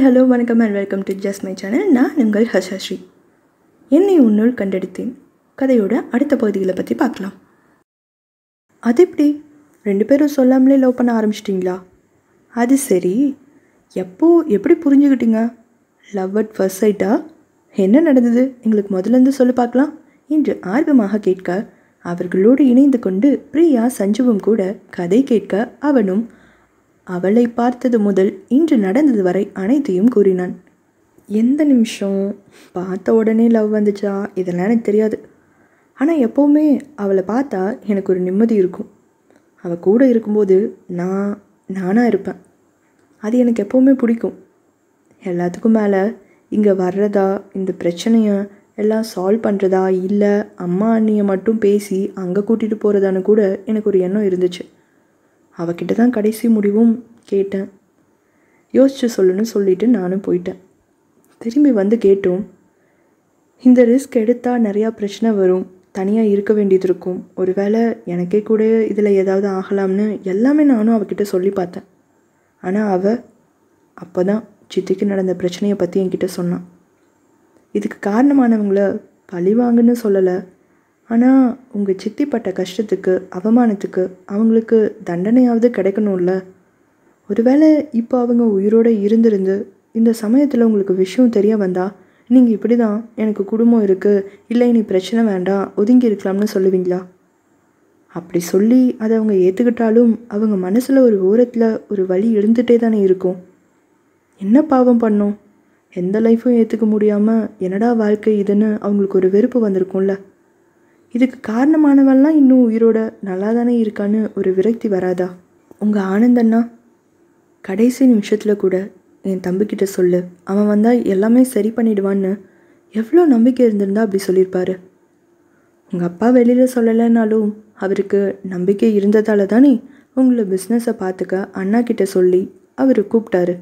Hi hello வணக்கம் and welcome to just my channel. நான் உங்கள் ஹர்ஷாஸ்ரீ. என்னை உன்னுள் கண்டெடுத்தேன் கதையோட அடுத்த பகுதிகளை பற்றி பார்க்கலாம். அது எப்படி ரெண்டு பேரும் சொல்லாமலே லவ் பண்ண ஆரம்பிச்சிட்டிங்களா? அது சரி, எப்போது எப்படி புரிஞ்சுக்கிட்டீங்க? லவ் அட் ஃபர்ஸ்ட் சைட்டா? என்ன நடந்தது எங்களுக்கு முதலேருந்து சொல்லி பார்க்கலாம் என்று ஆர்வமாக கேட்க அவர்களோடு இணைந்து கொண்டு பிரியா சஞ்சுவும் கூட கதை கேட்க அவனும் அவளை பார்த்தது முதல் இன்று நடந்தது வரை அனைத்தையும் கூறினான். எந்த நிமிஷம் பார்த்த உடனே லவ் வந்துச்சா இதெல்லாம் எனக்கு தெரியாது. ஆனால் எப்போவுமே அவளை பார்த்தா எனக்கு ஒரு நிம்மதி இருக்கும். அவள் கூட இருக்கும்போது நானாக இருப்பேன். அது எனக்கு எப்போவுமே பிடிக்கும். எல்லாத்துக்கும் மேலே இங்கே வர்றதா, இந்த பிரச்சனையை எல்லாம் சால்வ் பண்ணுறதா, இல்லை அம்மா அண்ணியை மட்டும் பேசி அங்கே கூட்டிகிட்டு போகிறதான்னு கூட எனக்கு ஒரு எண்ணம் இருந்துச்சு. அவகிட்ட தான் கடைசி முடிவும் கேட்டேன். யோசிச்சு சொல்லுன்னு சொல்லிவிட்டு நானும் போயிட்டேன். திரும்பி வந்து கேட்டோம், இந்த ரிஸ்க் எடுத்தால் நிறையா பிரச்சனை வரும், தனியாக இருக்க வேண்டியது இருக்கும், ஒரு வேளை எனக்கே கூட இதில் ஏதாவது ஆகலாம்னு எல்லாமே நானும் அவகிட்ட சொல்லி பார்த்தேன். ஆனால் அவள் அப்போ தான் சித்திக்கு நடந்த பிரச்சனையை பற்றி என்கிட்ட சொன்னான். இதுக்கு காரணமானவங்கள பழி வாங்குன்னு சொல்லலை, ஆனால் உங்கள் சித்திப்பட்ட கஷ்டத்துக்கு அவமானத்துக்கு அவங்களுக்கு தண்டனையாவது கிடைக்கணும்ல. ஒருவேளை இப்போ அவங்க உயிரோடு இருந்திருந்து இந்த சமயத்தில் உங்களுக்கு விஷயம் தெரிய வந்தால் நீங்கள் இப்படி தான் எனக்கு குடும்பம் இருக்குது, இல்லை இனி பிரச்சனை வேண்டாம், ஒதுங்கி இருக்கலாம்னு சொல்லுவீங்களா? அப்படி சொல்லி அதை அவங்க ஏற்றுக்கிட்டாலும் அவங்க மனசில் ஒரு ஓரத்தில் ஒரு வலி இருந்துகிட்டே தானே இருக்கும். என்ன பாவம் பண்ணோம், எந்த லைஃப்பும் ஏற்றுக்க முடியாமல் என்னடா வாழ்க்கை இதுன்னு அவங்களுக்கு ஒரு வெறுப்பு வந்திருக்கும்ல. இதுக்கு காரணமானவெல்லாம் இன்னும் உயிரோட நல்லா தானே இருக்கான்னு ஒரு விரக்தி வராதா? உங்கள் ஆனந்தண்ணா கடைசி நிமிஷத்தில் கூட என் தம்பிக்கிட்ட சொல்லு, அவன் வந்தால் எல்லாமே சரி பண்ணிடுவான்னு எவ்வளோ நம்பிக்கை இருந்திருந்தா அப்படி சொல்லியிருப்பாரு. உங்கள் அப்பா வெளியில் சொல்லலைன்னாலும் அவருக்கு நம்பிக்கை இருந்ததால் தானே உங்களை பிஸ்னஸை பார்த்துக்க அண்ணா கிட்ட சொல்லி அவர் கூப்பிட்டாரு.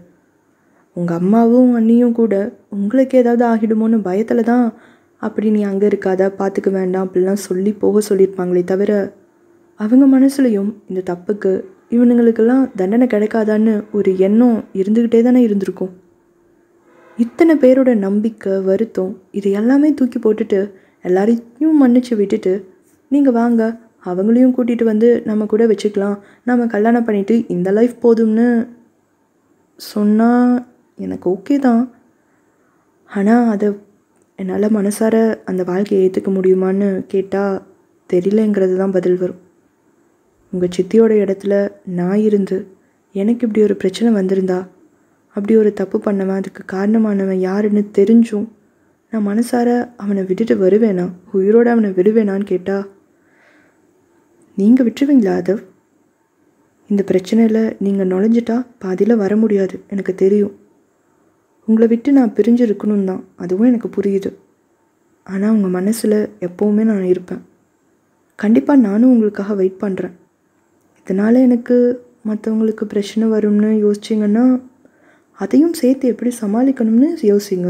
உங்கள் அம்மாவும் அண்ணியும் கூட உங்களுக்கு ஏதாவது ஆகிடுமோன்னு பயத்தில் தான் அப்படி நீ அங்கே இருக்காதா, பார்த்துக்க வேண்டாம் அப்படிலாம் சொல்லி போக சொல்லியிருப்பாங்களே தவிர அவங்க மனசுலையும் இந்த தப்புக்கு இவனுங்களுக்கெல்லாம் தண்டனை கிடைக்காதான்னு ஒரு எண்ணம் இருந்துக்கிட்டே தானே இருந்திருக்கும். இத்தனை பேரோட நம்பிக்கை வருத்தம் இது எல்லாமே தூக்கி போட்டுட்டு எல்லாரையும் மன்னிச்சு விட்டுட்டு நீங்கள் வாங்க அவங்களையும் கூட்டிகிட்டு வந்து நம்ம கூட வச்சுக்கலாம், நம்ம கல்யாணம் பண்ணிவிட்டு இந்த லைஃப் போதும்னு சொன்னால் எனக்கு ஓகே தான். ஆனால் அதை என்னால் மனசார அந்த வாழ்க்கையை ஏற்றுக்க முடியுமான்னு கேட்டால் தெரியலங்கிறது தான் பதில் வரும். உங்கள் சித்தியோட இடத்துல நான் இருந்து எனக்கு இப்படி ஒரு பிரச்சனை வந்திருந்தா, அப்படி ஒரு தப்பு பண்ணவன் அதுக்கு காரணமானவன் யாருன்னு தெரிஞ்சும் நான் மனசார அவனை விட்டுட்டு வருவேனா, உயிரோடு அவனை விடுவேனான்னு கேட்டால் நீங்கள் விட்டுருவீங்களா? அது இந்த பிரச்சனையில் நீங்கள் நுழைஞ்சிட்டா பாதியில் வர முடியாது, எனக்கு தெரியும். உங்களை விட்டு நான் பிரிஞ்சிருக்கணும் தான், அதுவும் எனக்கு புரியுது. ஆனால் உங்கள் மனசில் எப்போவுமே நான் இருப்பேன். கண்டிப்பாக நானும் உங்களுக்காக வெயிட் பண்ணுறேன். இதனால் எனக்கு மற்றவங்களுக்கு பிரச்சனை வரும்னு யோசிச்சிங்கன்னா அதையும் சேர்த்து எப்படி சமாளிக்கணும்னு யோசிங்க.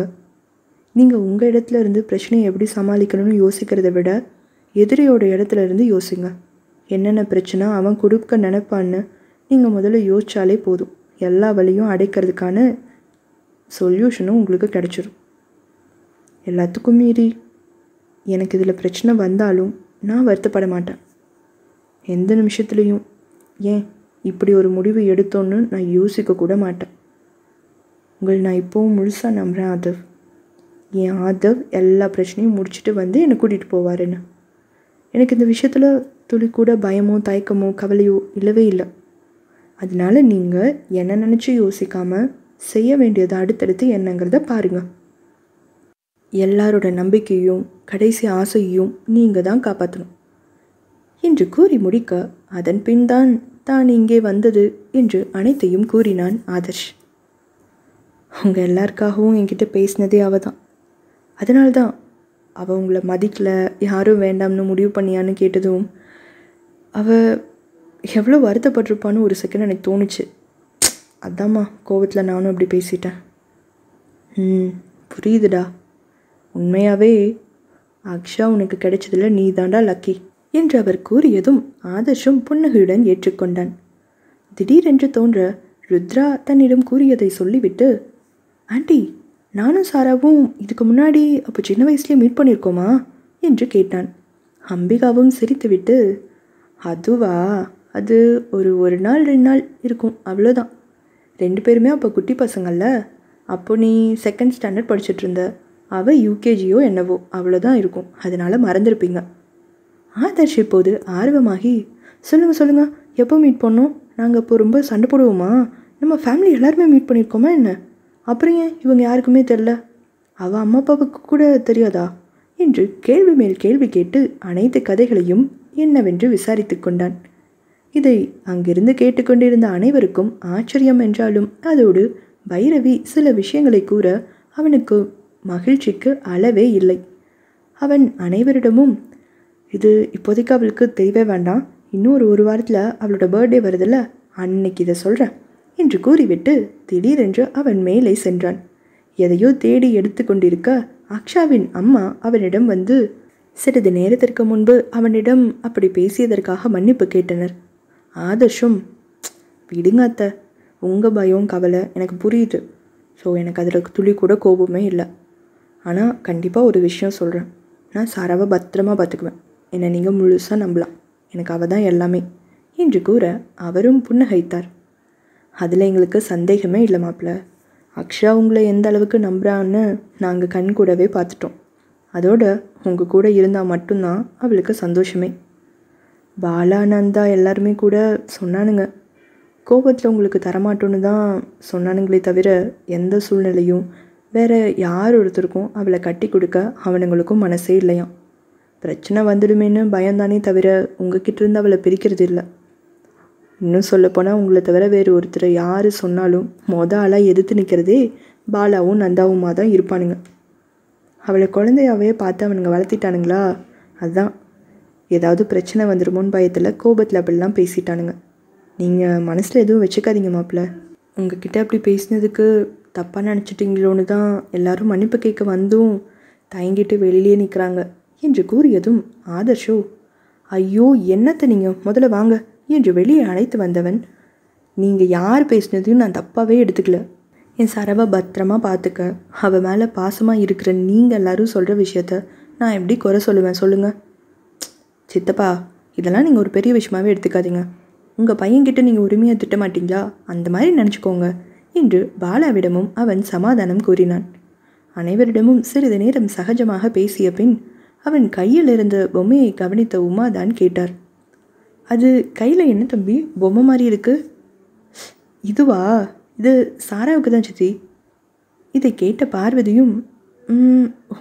நீங்கள் உங்கள் இடத்துல இருந்து பிரச்சனையை எப்படி சமாளிக்கணும்னு யோசிக்கிறத விட எதிரியோட இடத்துல இருந்து யோசிங்க. என்னென்ன பிரச்சனை அவன் கொடுக்க நினைப்பான்னு நீங்கள் முதல்ல யோசித்தாலே போதும், எல்லா வழியும் அடைக்கிறதுக்கான சொல்யூஷனும் உங்களுக்கு கிடைச்சிடும். எல்லாத்துக்கும் மீறி எனக்கு இதில் பிரச்சனை வந்தாலும் நான் வருத்தப்பட மாட்டேன். எந்த நிமிஷத்துலேயும் ஏன் இப்படி ஒரு முடிவு எடுத்தோன்னு நான் யோசிக்க கூட மாட்டேன். உங்களை நான் இப்போவும் முழுசாக நம்புகிறேன் ஆதவ். என் ஆதவ் எல்லா பிரச்சனையும் முடிச்சுட்டு வந்து என்னை கூட்டிகிட்டு போவாருன்னு எனக்கு இந்த விஷயத்தில் துளி கூட பயமோ தயக்கமோ கவலையோ இல்லவே இல்லை. அதனால் நீங்கள் என்ன நினச்சி யோசிக்காமல் செய்ய வேண்டியது அடுத்தடுத்து என்னங்கிறத பாருங்கள். எல்லாரோட நம்பிக்கையும் கடைசி ஆசையும் நீங்கள் தான் காப்பாற்றணும் என்று கூறி முடிக்க அதன் பின் தான் தான் இங்கே வந்தது என்று அனைத்தையும் கூறினான் ஆதர்ஷ். அவங்க எல்லாருக்காகவும் என்கிட்ட பேசினதே அவள் தான். அதனால தான் அவள் உங்களை மதிக்கலை, யாரும் வேண்டாம்னு முடிவு பண்ணியான்னு கேட்டதும் அவள் எவ்வளோ வருத்தப்பட்டிருப்பான்னு ஒரு செகண்ட் எனக்கு தோணுச்சு. அதாம்மா கோவத்தில் நானும் அப்படி பேசிட்டேன். புரியுதுடா, உண்மையாகவே அக்ஷா உனக்கு கிடைச்சதில் நீ தாண்டா லக்கி என்று அவர் கூறியதும் ஆதர்ஷும் புன்னகையுடன் ஏற்றுக்கொண்டான். திடீரென்று தோன்ற ருத்ரா தன்னிடம் கூறியதை சொல்லிவிட்டு ஆண்டி, நானும் சாராவும் இதுக்கு முன்னாடி அப்போ சின்ன வயசுலேயே மீட் பண்ணியிருக்கோமா என்று கேட்டான். அம்பிகாவும் சிரித்துவிட்டு, அதுவா, அது ஒரு நாள் 2 நாள் இருக்கும், அவ்வளோதான். 2 பேருமே அப்போ குட்டி பசங்கள்ல. அப்போ நீ செகண்ட் ஸ்டாண்டர்ட் படிச்சுட்ருந்த, அவள் யூகேஜியோ என்னவோ, அவ்வளோதான் இருக்கும். அதனால் மறந்துருப்பீங்க. ஆதர்ஷ் இப்போது ஆர்வமாகி, சொல்லுங்கள் எப்போ மீட் பண்ணோம்? நாங்கள் இப்போ ரொம்ப சண்டை போடுவோமா? நம்ம ஃபேமிலி எல்லாருமே மீட் பண்ணியிருக்கோமா என்ன? அப்புறம் ஏன் இவங்க யாருக்குமே தெரில? அவள் அம்மா அப்பாவுக்கு கூட தெரியாதா என்று கேள்வி மேல் கேள்வி கேட்டு அனைத்து கதைகளையும் என்னவென்று விசாரித்து கொண்டான். இதை அங்கிருந்து கேட்டுக்கொண்டிருந்த அனைவருக்கும் ஆச்சரியம் என்றாலும் அதோடு பைரவி சில விஷயங்களை கூற அவனுக்கு மகிழ்ச்சிக்கு அளவே இல்லை. அவன் அனைவரிடமும், இது இப்போதைக்கு அவளுக்கு தெரியவே வேண்டாம், இன்னும் ஒரு வாரத்தில் அவளோட பர்த்டே வருதில்ல, அன்னைக்கு இதை சொல்கிறேன் என்று கூறிவிட்டு திடீரென்று அவன் மேலே சென்றான். எதையோ தேடி எடுத்து கொண்டிருக்க அக்ஷாவின் அம்மா அவனிடம் வந்து சிறிது நேரத்திற்கு முன்பு அவனிடம் அப்படி பேசியதற்காக மன்னிப்பு கேட்டனர். ஆதர்ஷும், விடுங்க அத்தை, உங்கள் பயம் கவலை எனக்கு புரியுது. ஸோ எனக்கு அதில் துளி கூட கோபமே இல்லை. ஆனால் கண்டிப்பாக ஒரு விஷயம் சொல்கிறேன், நான் சாராவை பத்திரமா பார்த்துக்குவேன். என்னை நீங்கள் முழுசாக நம்பலாம், எனக்கு அவள் தான் எல்லாமே என்று கூற அவரும் புன்னகைத்தார். அதில் எங்களுக்கு சந்தேகமே இல்லை மாப்பிள்ள. அக்ஷா உங்களை எந்த அளவுக்கு நம்புகிறான்னு நாங்கள் கண் கூடவே பார்த்துட்டோம். அதோட உங்கள் கூட இருந்தால் மட்டும்தான் அவளுக்கு சந்தோஷமே. பாலானந்தா எல்லாருமே கூட சொன்னானுங்க, கோபத்தில் உங்களுக்கு தரமாட்டோன்னு தான் சொன்னானுங்களே தவிர எந்த சூழ்நிலையும் வேறு யார் ஒருத்தருக்கும் அவளை கட்டி கொடுக்க அவனுங்களுக்கும் மனசே இல்லையாம். பிரச்சனை வந்துடுமேன்னு பயம்தானே தவிர உங்ககிட்ட இருந்து அவளை பிரிக்கிறது இல்லை. இன்னும் சொல்லப்போனால் உங்களை தவிர வேறு ஒருத்தர் யார் சொன்னாலும் ஆளாக எதிர்த்து நிற்கிறதே பாலாவும் நந்தாவுமாக தான் இருப்பானுங்க. அவளை குழந்தையாவே பார்த்து அவனுங்க வளர்த்திட்டானுங்களா, அதுதான் ஏதாவது பிரச்சனை வந்துடுமோன்னு பயத்தில் கோபத்தில் அப்படிலாம் பேசிட்டானுங்க. நீங்கள் மனசில் எதுவும் வச்சுக்காதீங்க மாப்பிள்ள. உங்ககிட்ட அப்படி பேசினதுக்கு தப்பாக நினச்சிட்டிங்களோன்னு தான் எல்லாரும் மன்னிப்பு கேட்க வந்தும் தயங்கிட்டு வெளியிலே நிற்கிறாங்க என்று கூறியதும் ஆதர்ஷோ, ஐயோ என்னத்தை, நீங்கள் முதல்ல வாங்க என்று வெளியே அழைத்து வந்தவன், நீங்கள் யார் பேசினதையும் நான் தப்பாகவே எடுத்துக்கல. என் சாராவை பத்திரமா பார்த்துக்க, அவள் மேலே பாசமாக இருக்கிற நீங்கள் எல்லாரும் சொல்கிற விஷயத்த நான் எப்படி குறை சொல்லுவேன் சொல்லுங்கள். சித்தப்பா, இதெல்லாம் நீங்கள் ஒரு பெரிய விஷயமாகவே எடுத்துக்காதீங்க. உங்கள் பையன்கிட்ட நீங்கள் உரிமையாக திட்ட மாட்டீங்களா, அந்த மாதிரி நினச்சிக்கோங்க என்று பாலாவிடமும் அவன் சமாதானம் கூறினான். அனைவரிடமும் சிறிது நேரம் சகஜமாக பேசிய பின் அவன் கையில் இருந்த பொம்மையை கவனித்த உமாதான் கேட்டார், அது கையில் என்ன தம்பி பொம்மை மாதிரி இருக்குது? இதுவா? இது சாராவுக்கு தான் சித்தி. இதை கேட்ட பார்வதியும்,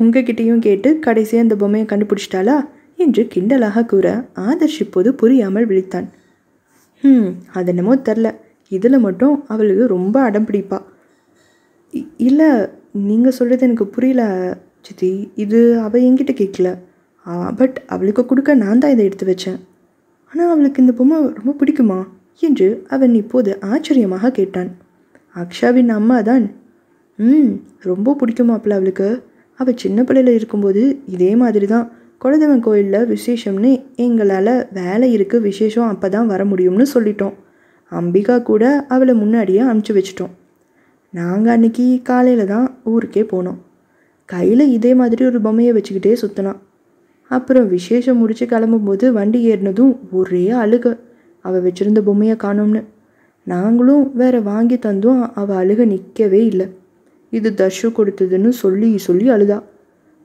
உங்ககிட்டையும் கேட்டு கடைசியாக அந்த பொம்மையை கண்டுபிடிச்சிட்டாளா என்று கிண்டலாக கூற ஆதர்ஷ் இப்போது புரியாமல் விழித்தான். அது என்னமோ தெரில, இதில் மட்டும் அவளுக்கு ரொம்ப அடம் பிடிப்பா. இல்லை நீங்கள் சொல்கிறது எனக்கு புரியல சித்தி, இது அவள் என்கிட்ட கேட்கல, பட் அவளுக்கு கொடுக்க நான் தான் இதை எடுத்து வச்சேன். ஆனால் அவளுக்கு இந்த பொம்மை ரொம்ப பிடிக்குமா என்று அவன் இப்போது ஆச்சரியமாக கேட்டான். அக்ஷாவின் அம்மா தான், ரொம்ப பிடிக்குமாப்பில் அவளுக்கு. அவள் சின்ன பிள்ளையில் இருக்கும்போது இதே மாதிரி தான் குலதெய்வம் கோயிலில் விசேஷம்னு எங்களால் வேலை இருக்குது, விசேஷம் அப்போ தான் வர முடியும்னு சொல்லிட்டோம். அம்பிகா கூட அவளை முன்னாடியே அனுப்பிச்சி வச்சிட்டோம். நாங்கள் அன்றைக்கி காலையில் தான் ஊருக்கே போனோம். கையில் இதே மாதிரி ஒரு பொம்மையை வச்சுக்கிட்டே சுற்றினான். அப்புறம் விசேஷம் முடித்து கிளம்பும்போது வண்டி ஏறினதும் ஒரே அழுக, அவள் வச்சுருந்த பொம்மையை காணோம்னு. நாங்களும் வேறு வாங்கி தந்தும் அவள் அழுக நிற்கவே இல்லை. இது தர்ஷு கொடுத்ததுன்னு சொல்லி சொல்லி அழுதா.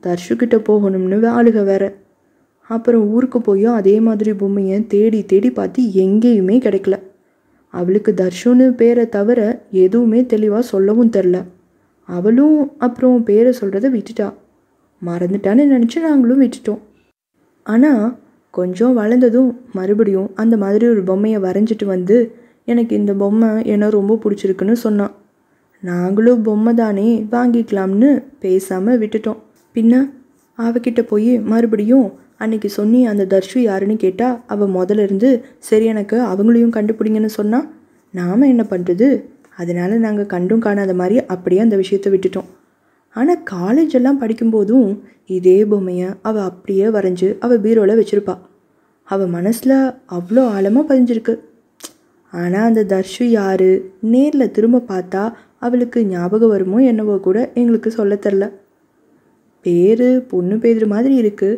தர்ஷுக்கிட்ட போகணும்னு அழுக வேற. அப்புறம் ஊருக்கு போயும் அதே மாதிரி பொம்மையை தேடி தேடி பார்த்து எங்கேயுமே கிடைக்கல. அவளுக்கு தர்ஷுன்னு பேரை தவிர எதுவுமே தெளிவாக சொல்லவும் தெரில. அவளும் அப்புறம் பேரை சொல்கிறத விட்டுட்டா, மறந்துட்டான்னு நினச்சி நாங்களும் விட்டுட்டோம். ஆனால் கொஞ்சம் வளர்ந்ததும் மறுபடியும் அந்த மாதிரி ஒரு பொம்மையை வரைஞ்சிட்டு வந்து எனக்கு இந்த பொம்மை என்ன ரொம்ப பிடிச்சிருக்குன்னு சொன்னான். நாங்களும் பொம்மை தானே வாங்கிக்கலாம்னு பேசாமல் விட்டுட்டோம். பின்ன அவகிட்ட போய் மறுபடியும் அன்றைக்கி சொன்னி அந்த தர்ஷு யாருன்னு கேட்டால் அவள் முதல்ல இருந்து சரி எனக்கு அவங்களையும் கண்டுபிடிங்கன்னு சொன்னால் நாம் என்ன பண்ணுறது? அதனால் நாங்கள் கண்டும் காணாத மாதிரி அப்படியே அந்த விஷயத்தை விட்டுட்டோம். ஆனால் காலேஜெல்லாம் படிக்கும்போதும் இதே பொம்மையை அவள் அப்படியே வரைஞ்சி அவள் பீரோவில் வச்சுருப்பா. அவள் மனசில் அவ்வளோ ஆழமாக பதிஞ்சிருக்கு. ஆனால் அந்த தர்ஷு யார் நேரில் திரும்ப பார்த்தா அவளுக்கு ஞாபகம் வருமோ என்னவோ கூட எங்களுக்கு சொல்லத் தெரியல. பேரு பொண்ணு பேர் மாதிரி இருக்கு,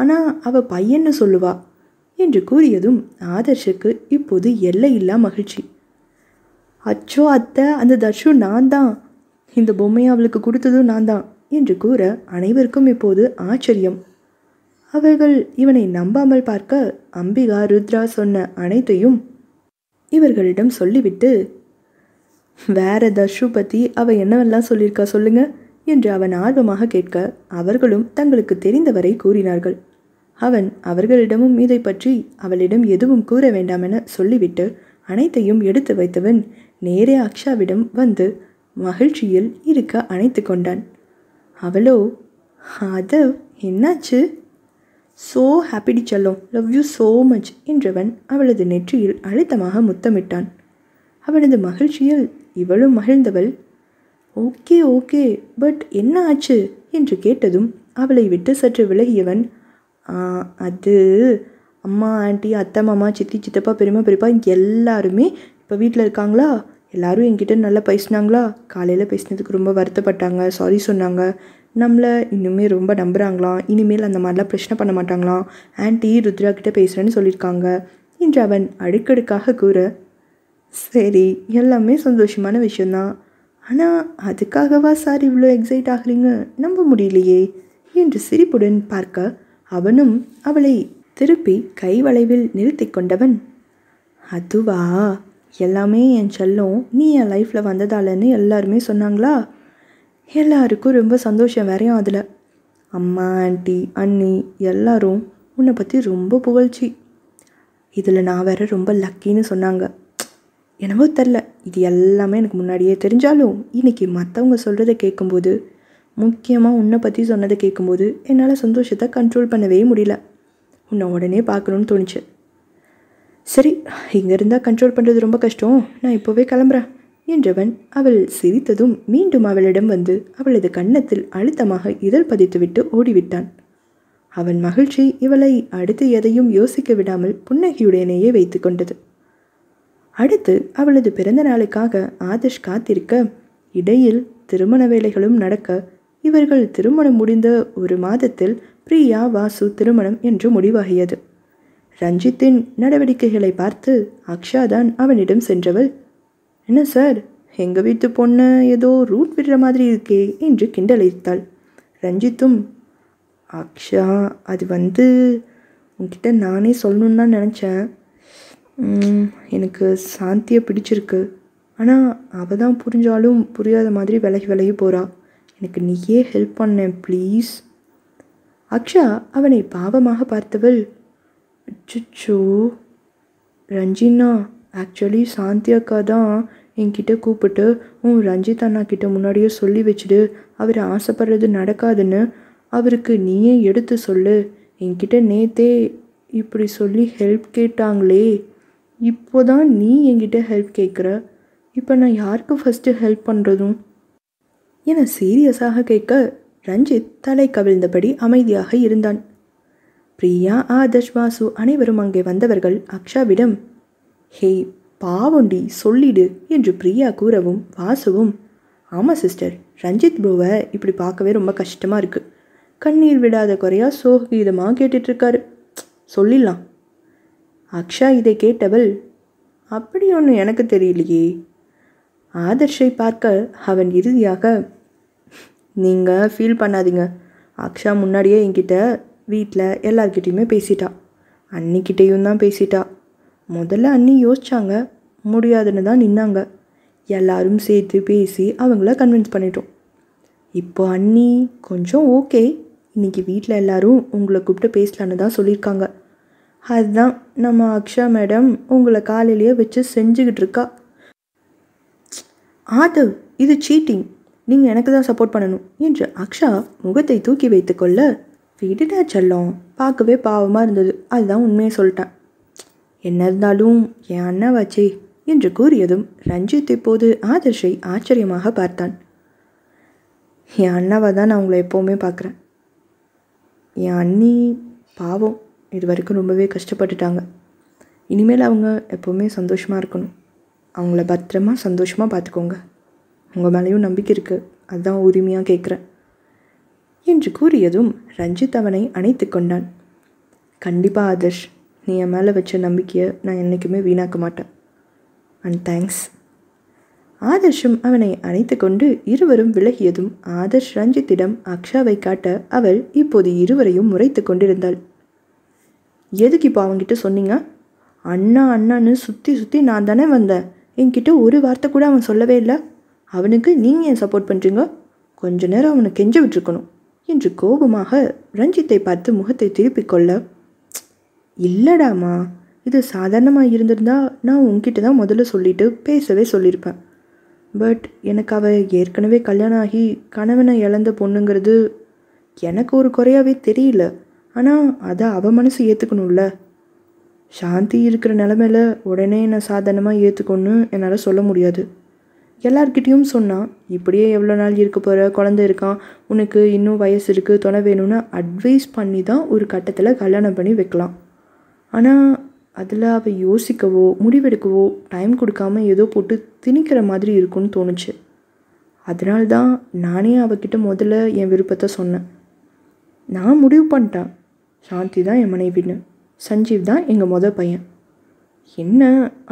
ஆனால் அவள் பையன்னு சொல்லுவா என்று கூறியதும் ஆதர்ஷுக்கு இப்போது எல்லையில்லா மகிழ்ச்சி. அச்சோ அத்தை, அந்த தர்ஷு நான் தான், இந்த பொம்மையை அவளுக்கு கொடுத்ததும் நான் தான் என்று கூற அனைவருக்கும் இப்போது ஆச்சரியம். அவர்கள் இவனை நம்பாமல் பார்க்க அம்பிகா ருத்ரா சொன்ன அனைத்தையும் இவர்களிடம் சொல்லிவிட்டு, வேற தர்ஷு பற்றி அவள் என்னவெல்லாம் சொல்லியிருக்கா சொல்லுங்க என்று அவன் ஆர்வமாக கேட்க அவர்களும் தங்களுக்கு தெரிந்தவரை கூறினார்கள். அவன் அவர்களிடமும் இதை பற்றி அவளிடம் எதுவும் கூற வேண்டாம் என சொல்லிவிட்டு அனைத்தையும் எடுத்து வைத்தவன் நேரே அக்ஷாவிடம் வந்து மகிழ்ச்சியில் இருக்க அணைத்து கொண்டான். அவளோ, ஆதவ் என்னாச்சு? சோ ஹாப்பிடி செல்லும், லவ் யூ ஸோ மச் என்றவன் அவளது நெற்றியில் அழுத்தமாக முத்தமிட்டான். அவளது மகிழ்ச்சியில் இவளும் மகிழ்ந்தவள். ஓகே ஓகே, பட் என்ன ஆச்சு என்று கேட்டதும் அவளை விட்டு சற்று விலகியவன், அது அம்மா ஆண்டி அத்தை மாமா சித்தி சித்தப்பா பெரியம்மா பெரியப்பா எல்லாருமே இப்போ வீட்டில் இருக்காங்களா, எல்லோரும் என்கிட்ட நல்லா பேசினாங்களா, காலையில் பேசினதுக்கு ரொம்ப வருத்தப்பட்டாங்க, சாரி சொன்னாங்க, நம்மளை இன்னுமே ரொம்ப நம்புகிறாங்களாம், இனிமேல் அந்த மாதிரிலாம் பிரச்சனை பண்ண மாட்டாங்களாம், ஆண்டி ருத்ரா கிட்டே பேசுகிறேன்னு சொல்லியிருக்காங்க என்று அவன் அடுக்கடுக்காக கூற, சரி எல்லாமே சந்தோஷமான விஷயந்தான், ஆனால் அதுக்காகவா சார் இவ்வளோ எக்ஸைட் ஆகுறீங்க, நம்ப முடியலையே என்று சிரிப்புடன் பார்க்க அவனும் அவளை திருப்பி கைவளைவில் நிறுத்தி கொண்டவன், அதுவா எல்லாமே என் செல்லும், நீ என் லைஃப்பில் வந்ததாலன்னு எல்லாருமே சொன்னாங்களா, எல்லாருக்கும் ரொம்ப சந்தோஷம் வேறையும், அதில் அம்மா ஆண்டி அண்ணி எல்லாரும் உன்னை பற்றி ரொம்ப புகழ்ச்சி, இதில் நான் வேற ரொம்ப லக்கின்னு சொன்னாங்க, என்னவோ தெரில, இது எல்லாமே எனக்கு முன்னாடியே தெரிஞ்சாலும் இன்றைக்கி மற்றவங்க சொல்கிறத கேட்கும்போது, முக்கியமாக உன்னை பற்றி சொன்னதை கேட்கும்போது என்னால் சந்தோஷத்தை கண்ட்ரோல் பண்ணவே முடியல, உன்னை உடனே பார்க்கணுன்னு தோணுச்சு. சரி இங்கே இருந்தால் கண்ட்ரோல் பண்ணுறது ரொம்ப கஷ்டம், நான் இப்போவே கிளம்புறேன் என்றவன் அவள் சிரித்ததும் மீண்டும் அவளிடம் வந்து அவளது கன்னத்தில் அழுத்தமாக இதழ் பதித்துவிட்டு ஓடிவிட்டான். அவன் மகிழ்ச்சி இவளை அடுத்து எதையும் யோசிக்க விடாமல் புன்னகையுடனேயே வைத்து கொண்டது. அடுத்து அவளது பிறந்த நாளுக்காக ஆதர்ஷ் காத்திருக்க, இடையில் திருமண வேலைகளும் நடக்க, இவர்கள் திருமணம் முடிந்த ஒரு மாதத்தில் பிரியா வாசு திருமணம் என்று முடிவாகியது. ரஞ்சித்தின் நடவடிக்கைகளை பார்த்து அக்ஷா தான் அவனிடம் சென்றவள், என்ன சார் எங்கள் வீட்டு பொண்ணு ஏதோ ரூட் விடுற மாதிரி இருக்கே என்று கிண்டலைத்தாள். ரஞ்சித்தும், அக்ஷா அது வந்து உன்கிட்ட நானே சொல்லணுன்னு தான் நினச்சேன், எனக்கு சாந்தியை பிடிச்சிருக்கு, ஆனால் அவள் தான் புரிஞ்சாலும் புரியாத மாதிரி விலகி விலகி போகிறா, எனக்கு நீயே ஹெல்ப் பண்ணேன் ப்ளீஸ். அக்ஷா அவனை பாவமாக பார்த்தவள், அச்சோ ரஞ்சின்னா ஆக்சுவலி சாந்தி அக்கா தான் என்கிட்ட கூப்பிட்டு உன் ரஞ்சித் அண்ணா கிட்ட முன்னாடியே சொல்லி வச்சுடு, அவர் ஆசைப்படுறது நடக்காதுன்னு, அவருக்கு நீயே எடுத்து சொல்லு, என்கிட்ட நேத்தே இப்படி சொல்லி ஹெல்ப் கேட்டாங்களே, இப்போ தான் நீ என்கிட்ட ஹெல்ப் கேட்குற, இப்போ நான் யாருக்கு ஃபஸ்ட்டு ஹெல்ப் பண்ணுறதும் என சீரியஸாக கேட்க ரஞ்சித் தலை கவிழ்ந்தபடி அமைதியாக இருந்தான். பிரியா ஆதர்ஷ் வாசு அனைவரும் அங்கே வந்தவர்கள் அக்ஷாவிடம், ஹே பாவண்டி சொல்லிடு என்று பிரியா கூறவும் வாசுவும், ஆமாம் சிஸ்டர் ரஞ்சித் ப்ரோவை இப்படி பார்க்கவே ரொம்ப கஷ்டமாக இருக்குது, கண்ணீர் விடாத குறையாக சோகீதமாக கேட்டுட்ருக்காரு சொல்லிடலாம். அக்ஷா இதை கேட்டவள், அப்படி ஒன்று எனக்கு தெரியலையே. ஆதர்ஷை பார்க்க அவன் இறுதியாக, நீங்கள் ஃபீல் பண்ணாதீங்க, அக்ஷா முன்னாடியே என்கிட்ட வீட்டில் எல்லார்கிட்டையுமே பேசிட்டா, அன்னிக்கிட்டேயும் தான் பேசிட்டா, முதல்ல அண்ணி யோசித்தாங்க முடியாதுன்னு தான் நின்னாங்க, எல்லாரும் சேர்த்து பேசி அவங்கள கன்வின்ஸ் பண்ணிட்டோம், இப்போ அண்ணி கொஞ்சம் ஓகே, இன்றைக்கி வீட்டில் எல்லோரும் உங்களை கூப்பிட்டு பேசலான்னு தான் சொல்லியிருக்காங்க, அதுதான் நம்ம அக்ஷா மேடம் உங்களை காலையிலேயே வச்சு செஞ்சுக்கிட்டு இருக்கா. ஆதவ் இது சீட்டிங், நீங்கள் எனக்கு தான் சப்போர்ட் பண்ணணும் என்று அக்ஷா முகத்தை தூக்கி வைத்து கொள்ள, விடுடா செல்லம் பார்க்கவே பாவமாக இருந்தது, அதுதான் உண்மையை சொல்லிட்டேன், என்ன இருந்தாலும் என் அண்ணா வாச்சே என்று கூறியதும் ரஞ்சித் இப்போது ஆதர்ஷை ஆச்சரியமாக பார்த்தான். என் அண்ணாவை தான் நான் உங்களை எப்போவுமே பார்க்குறேன், என் அண்ணி பாவம் இது வரைக்கும் ரொம்பவே கஷ்டப்பட்டுட்டாங்க, இனிமேல் அவங்க எப்போவுமே சந்தோஷமாக இருக்கணும், அவங்கள பத்திரமா சந்தோஷமாக பார்த்துக்கோங்க உங்கள் மேலேயும் நம்பிக்கை இருக்குது, அதுதான் உரிமையாக கேட்குறேன் என்று கூறியதும் ரஞ்சித் அவனை அணைத்து கொண்டான். கண்டிப்பாக ஆதர்ஷ், நீ என் மேலே வச்ச நம்பிக்கையை நான் என்றைக்குமே வீணாக்க மாட்டேன். And thanks. ஆதர்ஷும் அவனை அணைத்து கொண்டு இருவரும் விலகியதும் ஆதர்ஷ் ரஞ்சித்திடம் அக்ஷாவை காட்ட அவள் இப்போது இருவரையும் முறைத்து கொண்டிருந்தாள். எதுக்கு இப்போ அவங்கிட்ட சொன்னீங்க? அண்ணா அண்ணான்னு சுற்றி சுற்றி நான் தானே வந்தேன். என்கிட்ட ஒரு வார்த்தை கூட அவன் சொல்லவே இல்லை. அவனுக்கு நீங்கள் ஏன் சப்போர்ட் பண்ணுறீங்க? கொஞ்ச நேரம் அவனை கெஞ்ச விட்டுருக்கணும் என்று கோபமாக ரஞ்சித்தை பார்த்து முகத்தை திருப்பிக்கொள்ள, இல்லடாமா, இது சாதாரணமாக இருந்திருந்தால் நான் உங்ககிட்ட தான் முதல்ல சொல்லிவிட்டு பேசவே சொல்லியிருப்பேன். பட் எனக்கு அவள் ஏற்கனவே கல்யாணம் ஆகி கணவனை இழந்த பொண்ணுங்கிறது எனக்கு ஒரு குறையாகவே தெரியல. ஆனால் அதை அவள் மனசு ஏற்றுக்கணும்ல. சாந்தி இருக்கிற நிலமையில் உடனே என்னை சாதாரணமாக ஏற்றுக்கொன்னு என்னால் சொல்ல முடியாது. எல்லார்கிட்டையும் சொன்னால் இப்படியே எவ்வளோ நாள் இருக்க போகிற, குழந்தை இருக்கான், உனக்கு இன்னும் வயசு இருக்குது, துணை வேணும்னு அட்வைஸ் பண்ணி தான் ஒரு கட்டத்தில் கல்யாணம் பண்ணி வைக்கலாம். ஆனால் அதில் அவள் யோசிக்கவோ முடிவெடுக்கவோ டைம் கொடுக்காமல் ஏதோ போட்டு திணிக்கிற மாதிரி இருக்குன்னு தோணுச்சு. அதனால்தான் நானே அவகிட்ட முதல்ல என் விருப்பத்தை சொன்னேன். நான் முடிவு பண்ணிட்டேன், சாந்தி தான் என் மனைவின்னு, சஞ்சீவ் தான் எங்கள் பையன். என்ன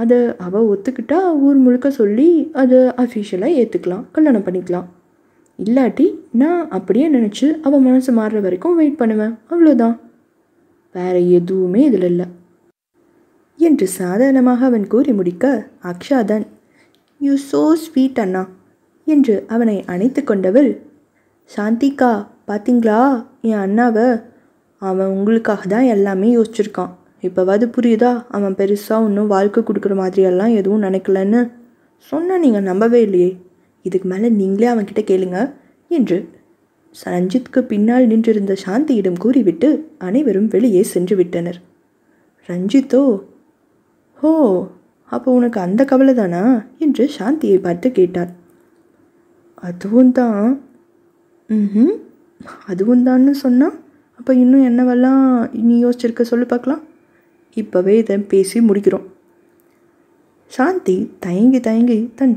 அதை அவள் ஒத்துக்கிட்டா ஊர் முழுக்க சொல்லி அதை அஃபிஷியலாக ஏற்றுக்கலாம், கல்யாணம் பண்ணிக்கலாம். இல்லாட்டி நான் அப்படியே நினச்சி அவள் மனசு மாறுற வரைக்கும் வெயிட் பண்ணுவேன், அவ்வளோதான். வேறு எதுவுமே இதில் இல்லை என்று சாதாரணமாக அவன் கூறி முடிக்க, அக்ஷா தான் யூ சோ ஸ்வீட் அண்ணா என்று அவனை அணைத்து கொண்டவள், சாந்திகா பார்த்தீங்களா என் அண்ணாவை, அவன் உங்களுக்காக தான் எல்லாமே யோசிச்சிருக்கான். இப்போவாது புரியுதா அவன் பெருசாக ஒன்றும் வாழ்க்கை கொடுக்குற மாதிரியெல்லாம் எதுவும் நினைக்கலன்னு சொன்னால் நீங்கள் நம்பவே இல்லையே. இதுக்கு மேலே நீங்களே அவன்கிட்ட கேளுங்க என்று ரஞ்சித்துக்கு பின்னால் நின்றிருந்த சாந்தியிடம் கூறிவிட்டு அனைவரும் வெளியே சென்று விட்டனர். ரஞ்சித்தோ, ஹோ அப்போ உனக்கு அந்த கவலை தானா என்று சாந்தியை பார்த்து கேட்டார். அதுவும் தான். ம், அதுவும் தான்னு சொன்னால் அப்போ இன்னும் என்னவெல்லாம் நீ யோசிச்சிருக்க சொல்லி பார்க்கலாம். இப்போவே இதை பேசி முடிக்கிறோம். சாந்தி தயங்கி தயங்கி தன்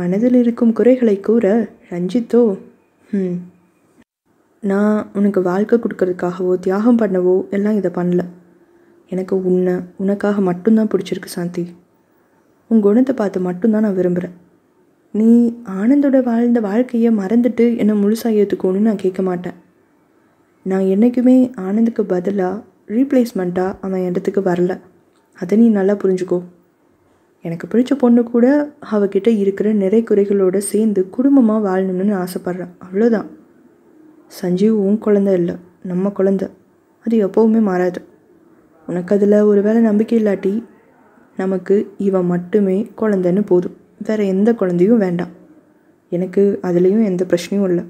மனதில் இருக்கும் குறைகளை கூற, ரஞ்சித்தோ, ம், நான் உனக்கு வாழ்க்கை கொடுக்கறதுக்காகவோ தியாகம் பண்ணவோ எல்லாம் இதை பண்ணல. எனக்கு உன்னை உனக்காக மட்டும்தான் பிடிச்சிருக்கு சாந்தி. உன் குணத்தை பார்த்து மட்டும்தான் நான் விரும்புகிறேன். நீ ஆனந்தோட வாழ்ந்த வாழ்க்கையை மறந்துட்டு என்னை முழுசாக ஏற்றுக்கோன்னு நான் கேட்க மாட்டேன். நான் என்றைக்குமே ஆனந்துக்கு பதிலாக ரீப்ளேஸ்மெண்ட்டாக அவன் இடத்துக்கு வரல. அதை நீ நல்லா புரிஞ்சுக்கோ. எனக்கு பிடிச்ச பொண்ணு கூட அவகிட்ட இருக்கிற நிறை குறைகளோடு சேர்ந்து குடும்பமாக வாழணும்னு நான் ஆசைப்பட்றேன், அவ்வளோதான். சஞ்சீவ் உன் குழந்தை இல்லை, நம்ம குழந்தை, அது எப்போவுமே மாறாது. உனக்கு அதில் ஒரு வேளை நம்பிக்கை இல்லாட்டி நமக்கு இவன் மட்டுமே குழந்தைன்னு போதும், வேறு எந்த குழந்தையும் வேண்டாம். எனக்கு அதுலேயும் எந்த பிரச்சனையும் இல்லை.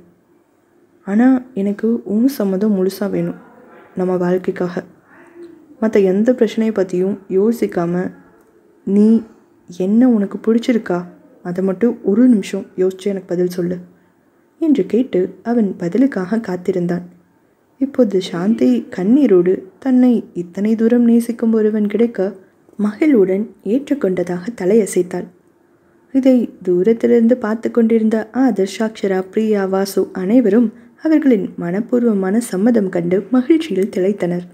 ஆனால் எனக்கு உன் சம்மதம் முழுசாக வேணும் நம்ம வாழ்க்கைக்காக. மற்ற எந்த பிரச்சனையை பற்றியும் யோசிக்காமல் நீ என்ன உனக்கு பிடிச்சிருக்கா அதை மட்டும் ஒரு நிமிஷம் யோசிச்சு எனக்கு பதில் சொல்லு என்று கேட்டு அவன் பதிலுக்காக காத்திருந்தான். இப்போது சாந்தி கண்ணீரோடு தன்னை இத்தனை தூரம் நேசிக்கும் ஒருவன் கிடைக்க மகளுடன் ஏற்றுக்கொண்டதாக தலையசைத்தாள். இதை தூரத்திலிருந்து பார்த்து கொண்டிருந்த ஆதர்ஷாக்ஷரா, பிரியா, வாசு அனைவரும் அவர்களின் மனப்பூர்வமான சம்மதம் கண்டு மகிழ்ச்சியில் திளைத்தனர்.